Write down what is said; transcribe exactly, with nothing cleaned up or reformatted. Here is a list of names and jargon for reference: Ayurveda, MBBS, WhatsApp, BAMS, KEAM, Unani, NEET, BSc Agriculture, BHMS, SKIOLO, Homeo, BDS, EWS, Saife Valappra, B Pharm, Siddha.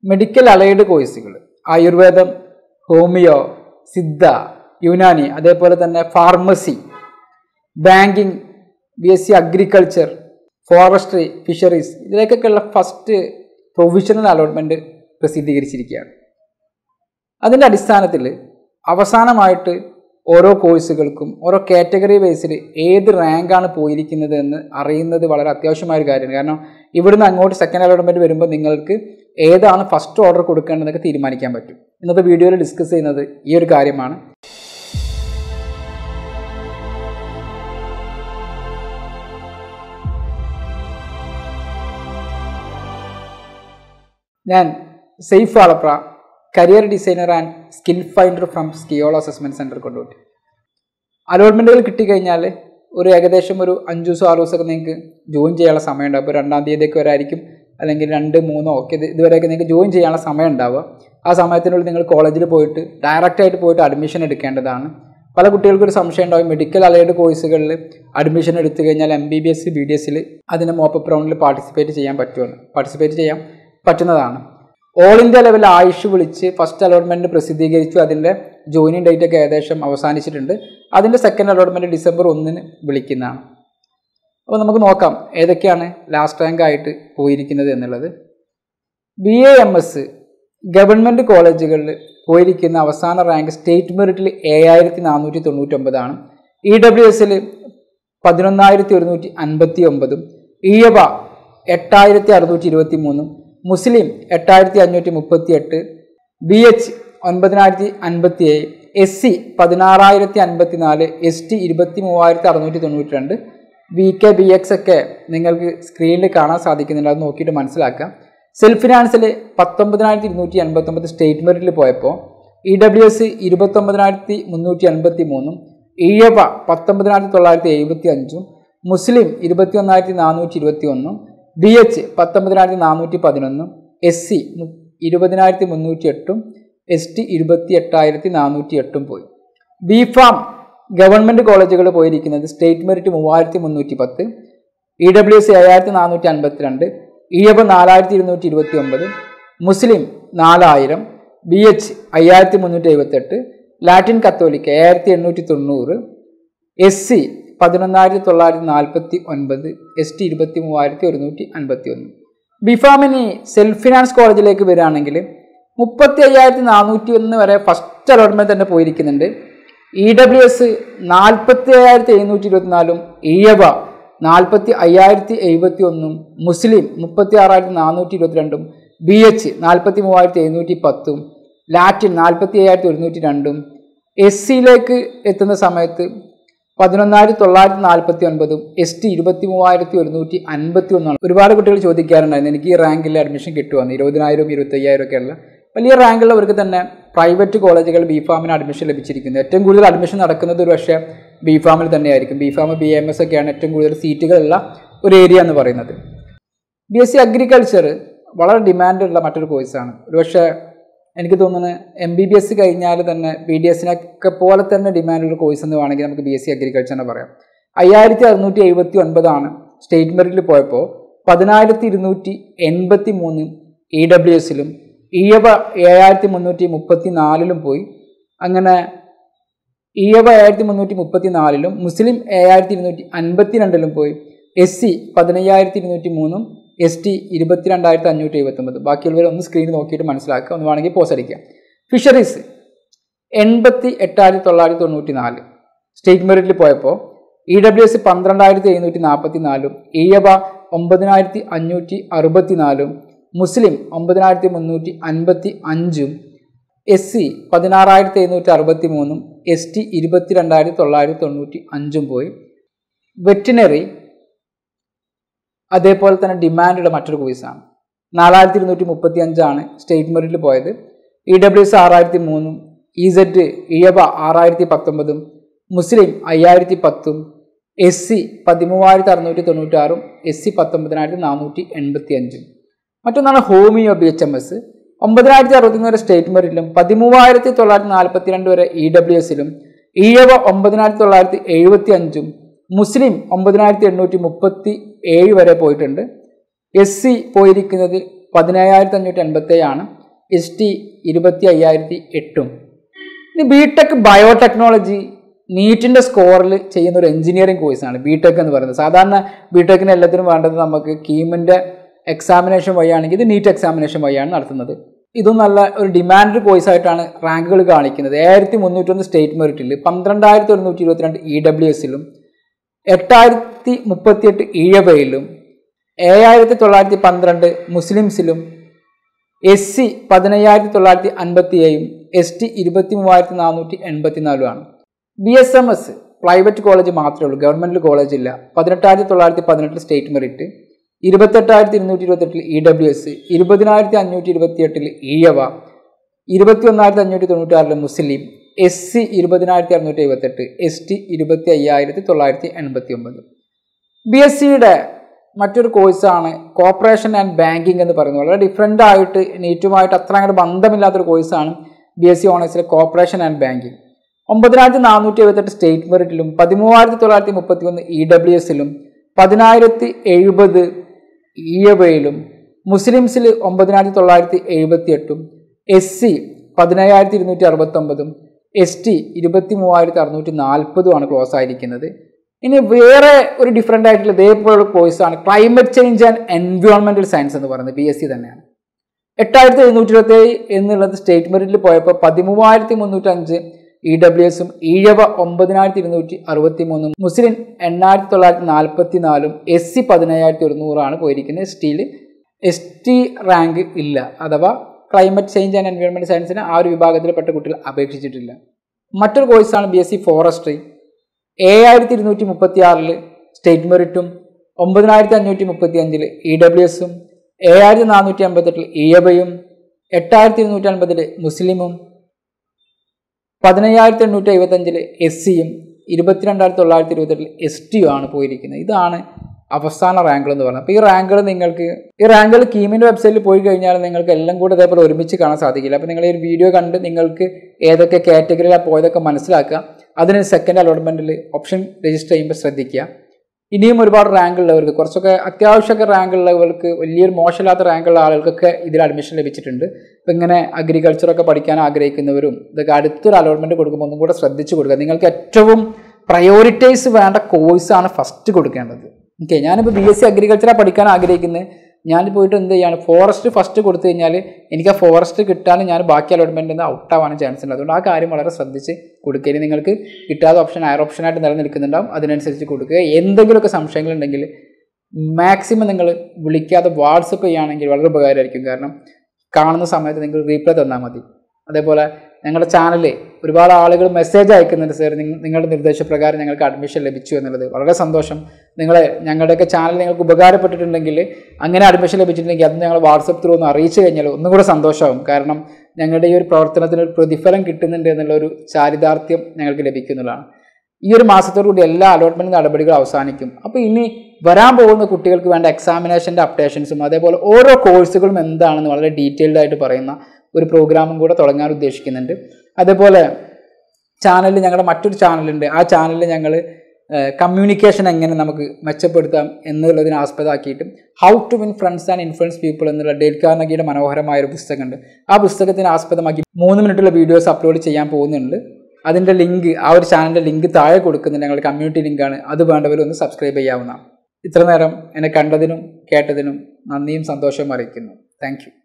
medical allied courses, Ayurveda, Homeo, Siddha, Unani, Adeparathana, Pharmacy, Banking, B S C Agriculture, Forestry, Fisheries, like a first provisional allotment procedure. That is the Addisanatile, Avasanamite, Oro Koisikalkum, or a category based either rank on a poirikin than Arena the Valaratioshima Garden. Even I note second allotment, remember Ningalke, either on a first order could come like a theory manicamatu. Another video will discuss another year Garimana. Then, Saif Alapra, career designer and skill finder from Skiola Assessment Center. Allotment will critique Ignale, Uri Agadeshamuru, Anjuso Arosakank, June Jala Samandaba, and Nandi de Corarikim, Alangan under Mono, okay, they were again June Jala Samandava, as Amathan college poet, directed poet admission at Kandadana, Palakutel Samshan or medical allied coisical admission at Tiganal and M B B S B D S, Adanamopa proudly participated Jam Patun, participated Jam Patanadana. All India level I S H vilichu first allotment prasidhigirichu adinte joining date okke ekadesham avasanichittunde adinte second allotment December first nu vilikkunnana appo namukku nokkam edakkiyana last rank aayittu poirikkunnathu ennallathu B A M S government collegegalil poirikkunna avasana rank state merit il seventy-four ninety-nine aanu E W S il eleven thousand two hundred fifty-nine E B A eighty-six twenty-three Muslim at fifteen thirty-eight, B H nine thousand fifty-eight, S C sixteen thousand sixty-four, S T twenty-three thousand six hundred ninety-two, V K B X ningalku screen il kaana sadikkunnillathu nokkittu manasilakka. Self finance il nineteen thousand two hundred eighty-nine state merit il poyappo E W S twenty-nine thousand three hundred eighty-three, E A B A nineteen thousand nine hundred seventy-five, Muslim twenty-one thousand four hundred twenty-one, B H nineteen thousand four hundred eleven, S C twenty thousand three hundred eight, S T twenty-eight thousand four hundred eight പോയി. B Pharm government കോളേജുകളിൽ പോയിരിക്കുന്നത് state merit മൂവായിരത്തി മുന്നൂറ്റി പത്ത്, E W S അയ്യായിരത്തി നാനൂറ്റി അൻപത്തിരണ്ട്, E A B നാലായിരത്തി ഇരുന്നൂറ്റി ഇരുപത്തിയൊമ്പത്, മുസ്ലിം നാലായിരം, B H അയ്യായിരത്തി മുന്നൂറ്റി എഴുപത്തെട്ട്, ലാറ്റിൻ കത്തോലിക്ക അയ്യായിരത്തി എണ്ണൂറ്റി തൊണ്ണൂറ്, S C പതിനൊന്നായിരത്തി തൊള്ളായിരത്തി നാൽപ്പത്തി ഒൻപത്, S T ഇരുപത്തിമൂവായിരത്തി ഒരുന്നൂറ്റി അൻപത്തിയൊന്ന്. ബിഫാമിനി സെൽഫ് ഫിനാൻസ് കോളേജിലേക്ക് വരികയാണെങ്കിൽ മുപ്പത്തി അയ്യായിരത്തി നാനൂറ്റി ഒന്ന് വരെ ഫസ്റ്റ് അലോട്ട്മെന്റ് തന്നെ പോയിരിക്കുന്നുണ്ട്. ഇ ഡബ്ല്യു എസ് നാൽപ്പത്തി അയ്യായിരത്തി എഴുന്നൂറ്റി ഇരുപത്തിനാലും ഇയബ നാൽപ്പത്തി അയ്യായിരത്തി എഴുപത്തി ഒന്നും മുസ്ലിം മുപ്പത്തി ആറായിരത്തി നാനൂറ്റി ഇരുപത്തിരണ്ടും ബി എച്ച് നാൽപ്പത്തി മൂവായിരത്തി എഴുന്നൂറ്റി പത്തും ലാറ്റിൻ നാൽപ്പത്തി അയ്യായിരത്തി ഒരുന്നൂറ്റി രണ്ടും എസ് സിയിലേക്ക് എത്തുന്ന സമയത്ത് പതിനൊന്നായിരത്തി തൊള്ളായിരത്തി നാൽപ്പത്തി ഒൻപതും എസ് ടി ഇരുപത്തി മൂവായിരത്തി ഒരുന്നൂറ്റി അൻപത്തി ഒന്നാണ്. ഒരുപാട് കുട്ടികൾ ചോദിക്കാറുണ്ടായിരുന്നു എനിക്ക് ഈ റാങ്കിൽ അഡ്മിഷൻ കിട്ടുമെന്ന്, ഇരുപതിനായിരവും ഇരുപത്തയ്യായിരം ഒക്കെ ഉള്ള വലിയ റാങ്കുള്ളവർക്ക് തന്നെ പ്രൈവറ്റ് കോളേജുകൾ ബി ഫാമിന് അഡ്മിഷൻ ലഭിച്ചിരിക്കുന്നത്. ഏറ്റവും കൂടുതൽ അഡ്മിഷൻ നടക്കുന്നത് ഒരു പക്ഷേ ബി ഫാമിൽ തന്നെയായിരിക്കും. B pharm B M S ഒക്കെയാണ് ഏറ്റവും കൂടുതൽ സീറ്റുകളുള്ള ഒരു ഏരിയ എന്ന് പറയുന്നത്. ബി എസ് സി അഗ്രികൾച്ചർ വളരെ ഡിമാൻഡുള്ള മറ്റൊരു കോഴ്സാണ്. ഒരുപക്ഷെ എനിക്ക് തോന്നുന്നത് എം ബി ബി എസ് കഴിഞ്ഞാൽ തന്നെ ബി ഡി എസിനൊക്കെ പോലെ തന്നെ ഡിമാൻഡുള്ള കോഴ്സ് എന്ന് വേണമെങ്കിൽ നമുക്ക് ബി എസ് സി അഗ്രികൾച്ചർ എന്ന് പറയാം. അയ്യായിരത്തി അറുന്നൂറ്റി എഴുപത്തി ഒൻപതാണ് സ്റ്റേറ്റ് മെറിറ്റിൽ പോയപ്പോൾ പതിനായിരത്തി ഇരുന്നൂറ്റി എൺപത്തി മൂന്ന് ഇ ഡബ്ല്യു എസിലും ഇയവ ഏഴായിരത്തി മുന്നൂറ്റി മുപ്പത്തി നാലിലും പോയി. അങ്ങനെ ഇയവ ഏഴായിരത്തി മുന്നൂറ്റി മുപ്പത്തി നാലിലും മുസ്ലിം ഏഴായിരത്തി ഇരുന്നൂറ്റി അൻപത്തി രണ്ടിലും പോയി. എസ് സി പതിനയ്യായിരത്തി ഇരുന്നൂറ്റി മൂന്നും എസ് ടി ഇരുപത്തിരണ്ടായിരത്തി അഞ്ഞൂറ്റി എഴുപത്തി ഒമ്പത്. ബാക്കിയുള്ളവർ ഒന്ന് സ്ക്രീനിൽ നോക്കിയിട്ട് മനസ്സിലാക്കുക, ഒന്ന് വേണമെങ്കിൽ പോസ് അടിക്കുക. ഫിഷറീസ് എൺപത്തി എട്ടായിരത്തി തൊള്ളായിരത്തി തൊണ്ണൂറ്റി നാല് സ്റ്റേറ്റ് മെറിറ്റിൽ പോയപ്പോൾ ഇ ഡബ്ല്യു എസ് പന്ത്രണ്ടായിരത്തി എഴുന്നൂറ്റി നാൽപ്പത്തി നാലും ഇയബ ഒമ്പതിനായിരത്തി അഞ്ഞൂറ്റി അറുപത്തി നാലും മുസ്ലിം ഒമ്പതിനായിരത്തി മുന്നൂറ്റി അൻപത്തി അഞ്ചും എസ് സി പതിനാറായിരത്തി എഴുന്നൂറ്റി അറുപത്തി മൂന്നും എസ് ടി ഇരുപത്തിരണ്ടായിരത്തി തൊള്ളായിരത്തി തൊണ്ണൂറ്റി അഞ്ചും പോയി. വെറ്റിനറി അതേപോലെ തന്നെ ഡിമാൻഡുള്ള മറ്റൊരു കോഴ്സാണ്. നാലായിരത്തി ഇരുന്നൂറ്റി മുപ്പത്തി അഞ്ചാണ് സ്റ്റേറ്റ് മെറിറ്റിൽ പോയത്. ഇ ഡബ്ല്യു എസ് ആറായിരത്തി മൂന്നും ഇ സെറ്റ് ഇയബ ആറായിരത്തി പത്തൊമ്പതും മുസ്ലിം അയ്യായിരത്തി പത്തും എസ് സി പതിമൂവായിരത്തി അറുന്നൂറ്റി തൊണ്ണൂറ്റാറും എസ് സി പത്തൊമ്പതിനായിരത്തി നാനൂറ്റി എൺപത്തി അഞ്ചും. മറ്റൊന്നാണ് homeo B H M S. ഒമ്പതിനായിരത്തി അറുപത്തിമൂന്ന് വരെ സ്റ്റേറ്റ് മെറിറ്റിലും പതിമൂവായിരത്തി തൊള്ളായിരത്തി നാൽപ്പത്തി രണ്ട് വരെ ഇ ഡബ്ല്യു എസിലും ഇയബ ഒമ്പതിനായിരത്തി തൊള്ളായിരത്തി എഴുപത്തി അഞ്ചും മുസ്ലിം ഒമ്പതിനായിരത്തി എണ്ണൂറ്റി മുപ്പത്തി ഏഴ് വരെ പോയിട്ടുണ്ട്. എസ് സി പോയിരിക്കുന്നത് പതിനേഴായിരത്തി അഞ്ഞൂറ്റി എൺപത്തി ഏഴ് ആണ്. എസ് ടി ഇരുപത്തി അയ്യായിരത്തി എട്ടും. ഇനി ബി ടെക് ബയോടെക്നോളജി നീറ്റിൻ്റെ സ്കോറിൽ ചെയ്യുന്ന ഒരു എഞ്ചിനീയറിംഗ് കോഴ്സാണ് ബി ടെക് എന്ന് പറയുന്നത്. സാധാരണ ബി ടെക്കിന് എല്ലാത്തിനും വേണ്ടത് നമുക്ക് കീമിൻ്റെ എക്സാമിനേഷൻ വഴിയാണെങ്കിൽ ഇത് നീറ്റ് എക്സാമിനേഷൻ വഴിയാണ് നടത്തുന്നത്. ഇതും നല്ല ഒരു ഡിമാൻഡ് കോഴ്സായിട്ടാണ് റാങ്കുകൾ കാണിക്കുന്നത്. ഏഴായിരത്തി മുന്നൂറ്റൊന്ന് സ്റ്റേറ്റ് മെറിറ്റിൽ, പന്ത്രണ്ടായിരത്തി ഒരുന്നൂറ്റി ഇരുപത്തിരണ്ട് ഇ ഡബ്ല്യു എസിലും, എട്ടായിരത്തി മുപ്പത്തിയെട്ട് ഇഴബയിലും, ഏഴായിരത്തി തൊള്ളായിരത്തി പന്ത്രണ്ട് മുസ്ലിംസിലും, എസ് സി പതിനയ്യായിരത്തി തൊള്ളായിരത്തി അൻപത്തി ഏഴും, എസ് ടി ഇരുപത്തി മൂവായിരത്തി നാനൂറ്റി എൺപത്തിനാലുമാണ്. B S M S private college മാത്രമേ ഉള്ളൂ, ഗവൺമെൻറ് കോളേജില്ല. പതിനെട്ടായിരത്തി തൊള്ളായിരത്തി പതിനെട്ടിൽ സ്റ്റേറ്റ് മെറിറ്റ്, ഇരുപത്തെട്ടായിരത്തി ഇരുന്നൂറ്റി ഇരുപത്തെട്ടിൽ ഇ ഡബ്ല്യു എസ്, ഇരുപതിനായിരത്തി അഞ്ഞൂറ്റി ഇരുപത്തി എട്ടിൽ ഈഴവ, ഇരുപത്തി ഒന്നായിരത്തി അഞ്ഞൂറ്റി തൊണ്ണൂറ്റി ആറിൽ മുസ്ലിം, എസ് സി ഇരുപതിനായിരത്തി അറുന്നൂറ്റി എഴുപത്തെട്ട്, എസ് ടി ഇരുപത്തി അയ്യായിരത്തി തൊള്ളായിരത്തി എൺപത്തി ഒമ്പത്. ബി എസ് സിയുടെ മറ്റൊരു കോഴ്സാണ് കോർപ്പറേഷൻ ആൻഡ് ബാങ്കിങ് എന്ന് പറയുന്നത്. വളരെ ഡിഫറെൻ്റ് ആയിട്ട് നീറ്റുമായിട്ട് അത്ര അങ്ങോട്ട് ബന്ധമില്ലാത്തൊരു കോഴ്സാണ് ബി എസ് സി ഓണേഴ്സിലെ കോർപ്പറേഷൻ ആൻഡ് ബാങ്കിങ്. ഒമ്പതിനായിരത്തി നാനൂറ്റി എഴുപത്തെട്ട് സ്റ്റേറ്റ് മെറിറ്റിലും, പതിമൂവായിരത്തി തൊള്ളായിരത്തി മുപ്പത്തി ഒന്ന് ഇ ഡബ്ല്യു എസിലും, പതിനായിരത്തി എഴുപത് ഈഴവയിലും, മുസ്ലിംസിൽ ഒമ്പതിനായിരത്തി തൊള്ളായിരത്തി എഴുപത്തി എട്ടും, എസ് സി പതിനയ്യായിരത്തി ഇരുന്നൂറ്റി അറുപത്തൊമ്പതും, എസ് ടി ഇരുപത്തി മൂവായിരത്തി അറുന്നൂറ്റി നാൽപ്പതുമാണ് ക്ലോസ് ആയിരിക്കുന്നത്. ഇനി വേറെ ഒരു ഡിഫറെൻ്റ് ആയിട്ടുള്ള ഇതേപോലുള്ള കോഴ്സാണ് climate change and environmental science എന്ന് പറയുന്നത്. ബി എസ് സി തന്നെയാണ്. എട്ടായിരത്തി എഴുന്നൂറ്റി ഇരുപത്തേഴ് എന്നുള്ളത് സ്റ്റേറ്റ് മെറിറ്റിൽ പോയപ്പോൾ പതിമൂവായിരത്തി മുന്നൂറ്റഞ്ച് ഇ ഡബ്ല്യു എസും, ഈഴവ ഒമ്പതിനായിരത്തി ഇരുന്നൂറ്റി അറുപത്തി മൂന്നും, മുസ്ലിം എണ്ണായിരത്തി തൊള്ളായിരത്തി നാൽപ്പത്തി നാലും, എസ് സി പതിനയ്യായിരത്തി ഒരുന്നൂറാണ് പോയിരിക്കുന്നത്. എസ് ടിയിൽ എസ് ടി റാങ്ക് ഇല്ല, അഥവാ ക്ലൈമറ്റ് ചേഞ്ച് ആൻഡ് എൻവയോൺമെൻറ്റ് സയൻസിന് ആ ഒരു വിഭാഗത്തിൽപ്പെട്ട കുട്ടികൾ അപേക്ഷിച്ചിട്ടില്ല. മറ്റൊരു കോഴ്സാണ് ബി എസ് സി ഫോറസ്ട്രി. ഏഴായിരത്തി ഇരുന്നൂറ്റി മുപ്പത്തി ആറിൽ സ്റ്റേറ്റ് മെറിറ്റും, ഒമ്പതിനായിരത്തി അഞ്ഞൂറ്റി മുപ്പത്തി അഞ്ചിൽ ഇ ഡബ്ല്യു എസും, ഏഴായിരത്തി നാനൂറ്റി അമ്പത്തെട്ടിൽ ഈഴവയും, എട്ടായിരത്തി ഇരുന്നൂറ്റി അൻപതിൽ മുസ്ലിമും, പതിനയ്യായിരത്തി എണ്ണൂറ്റി എഴുപത്തഞ്ചിൽ എസ് സിയും, ഇരുപത്തിരണ്ടായിരത്തി തൊള്ളായിരത്തി ഇരുപത്തെട്ടിൽ എസ് ടിയും ആണ് പോയിരിക്കുന്നത്. ഇതാണ് അവസാന റാങ്കുകൾ എന്ന് പറയുന്നത്. അപ്പോൾ ഈ റാങ്കുകൾ നിങ്ങൾക്ക് ഈ റാങ്കുകൾ കീമിൻ്റെ വെബ്സൈറ്റിൽ പോയി കഴിഞ്ഞാൽ നിങ്ങൾക്ക് എല്ലാം കൂടെ അതേപോലെ ഒരുമിച്ച് കാണാൻ സാധിക്കില്ല. അപ്പോൾ നിങ്ങൾ ഈ ഒരു വീഡിയോ കണ്ട് നിങ്ങൾക്ക് ഏതൊക്കെ കാറ്റഗറിയിലാണ് പോയതൊക്കെ മനസ്സിലാക്കുക. അതിന് സെക്കൻഡ് അലോട്ട്മെൻറ്റിൽ ഓപ്ഷൻ രജിസ്റ്റർ ചെയ്യുമ്പോൾ ശ്രദ്ധിക്കുക. ഇനിയും ഒരുപാട് റാങ്കുള്ളവർക്ക്, കുറച്ചൊക്കെ അത്യാവശ്യമൊക്കെ റാങ്കുള്ളവർക്ക്, വലിയൊരു മോശമില്ലാത്ത റാങ്കുള്ള ആളുകൾക്കൊക്കെ ഇതിൽ അഡ്മിഷൻ ലഭിച്ചിട്ടുണ്ട്. അപ്പോൾ ഇങ്ങനെ അഗ്രികൾച്ചറൊക്കെ പഠിക്കാൻ ആഗ്രഹിക്കുന്നവരും ഇതൊക്കെ അടുത്തൊരു അലോട്ട്മെൻറ്റ് കൊടുക്കുമ്പോൾ ഒന്നും കൂടെ ശ്രദ്ധിച്ചു കൊടുക്കുക. നിങ്ങൾക്ക് ഏറ്റവും പ്രയോറിറ്റൈസ് വേണ്ട കോഴ്സാണ് ഫസ്റ്റ് കൊടുക്കേണ്ടത്. ഓക്കെ, ഞാനിപ്പോൾ ബി എസ് സി അഗ്രികൾച്ചറാണ് പഠിക്കാൻ ആഗ്രഹിക്കുന്നത്. ഞാൻ പോയിട്ട് എന്ത് ചെയ്യാണ്, ഫോറസ്റ്റ് ഫസ്റ്റ് കൊടുത്തു കഴിഞ്ഞാൽ എനിക്ക് ആ ഫോറസ്റ്റ് കിട്ടാനും ഞാൻ ബാക്കി അലോട്ട്മെൻറ്റിൽ നിന്ന് ഔട്ട് ആവാനും ചാൻസ് ഉണ്ട്. അതുകൊണ്ട് ആ കാര്യം വളരെ ശ്രദ്ധിച്ച് കൊടുക്കുക. ഇനി നിങ്ങൾക്ക് കിട്ടാത്ത ഓപ്ഷൻ ഹയർ ഓപ്ഷനായിട്ട് നിലനിൽക്കുന്നുണ്ടാവും, അതിനനുസരിച്ച് കൊടുക്കുക. എന്തെങ്കിലുമൊക്കെ സംശയങ്ങളുണ്ടെങ്കിൽ മാക്സിമം നിങ്ങൾ വിളിക്കാതെ വാട്സപ്പ് ചെയ്യുകയാണെങ്കിൽ വളരെ ഉപകാരമായിരിക്കും. കാരണം കാണുന്ന സമയത്ത് നിങ്ങൾ റീപ്ലൈ തന്നാൽ മതി. അതേപോലെ ഞങ്ങളുടെ ചാനലിൽ ഒരുപാട് ആളുകൾ മെസ്സേജ് അയക്കുന്നുണ്ട്, സാർ നിങ്ങളുടെ നിർദ്ദേശപ്രകാരം ഞങ്ങൾക്ക് അഡ്മിഷൻ ലഭിച്ചു എന്നുള്ളത്. വളരെ സന്തോഷം. നിങ്ങളെ ഞങ്ങളുടെയൊക്കെ ചാനൽ നിങ്ങൾക്ക് ഉപകാരപ്പെട്ടിട്ടുണ്ടെങ്കിൽ, അങ്ങനെ അഡ്മിഷൻ ലഭിച്ചിട്ടുണ്ടെങ്കിൽ അത് ഞങ്ങൾ വാട്സപ്പ് ത്രൂ ഒന്ന് അറിയിച്ചു കഴിഞ്ഞാൽ ഒന്നും കൂടെ സന്തോഷമാകും. കാരണം ഞങ്ങളുടെ ഈ ഒരു പ്രവർത്തനത്തിന് ഒരു പ്രതിഫലം കിട്ടുന്നുണ്ട് എന്നുള്ളൊരു ചാരിതാർത്ഥ്യം ഞങ്ങൾക്ക് ലഭിക്കുന്നതാണ്. ഈ ഒരു മാസത്തോടു കൂടി എല്ലാ അലോട്ട്മെൻറ്റ് നടപടികളും അവസാനിക്കും. അപ്പോൾ ഇനി വരാൻ പോകുന്ന കുട്ടികൾക്ക് വേണ്ട എക്സാമിനേഷൻ്റെ അപ്ഡേഷൻസും അതേപോലെ ഓരോ കോഴ്സുകളും എന്താണെന്ന് വളരെ ഡീറ്റെയിൽഡ് ആയിട്ട് പറയുന്ന ഒരു പ്രോഗ്രാമും കൂടെ തുടങ്ങാൻ ഉദ്ദേശിക്കുന്നുണ്ട്. അതേപോലെ ചാനലിൽ ഞങ്ങളുടെ മറ്റൊരു ചാനലുണ്ട്. ആ ചാനലിൽ ഞങ്ങൾ കമ്മ്യൂണിക്കേഷൻ എങ്ങനെ നമുക്ക് മെച്ചപ്പെടുത്താം എന്നുള്ളതിനെ ആസ്പദമാക്കിയിട്ടും how to win friends and influence people എന്നുള്ള ഡേൽ കാർണഗിയുടെ മനോഹരമായ ഒരു പുസ്തകമുണ്ട്. ആ പുസ്തകത്തിന് ആസ്പദമാക്കി മൂന്ന് മിനിറ്റുള്ള വീഡിയോസ് അപ്ലോഡ് ചെയ്യാൻ പോകുന്നുണ്ട്. അതിൻ്റെ ലിങ്ക്, ആ ഒരു ചാനലിൻ്റെ ലിങ്ക് താഴെ കൊടുക്കുന്നുണ്ട്. ഞങ്ങളുടെ കമ്മ്യൂണിറ്റി ലിങ്കാണ്, അത് വേണ്ടവരൊന്ന് സബ്സ്ക്രൈബ് ചെയ്യാവുന്നതാണ്. ഇത്ര നേരം എന്നെ കണ്ടതിനും കേട്ടതിനും നന്ദിയും സന്തോഷവും അറിയിക്കുന്നു. Thank U.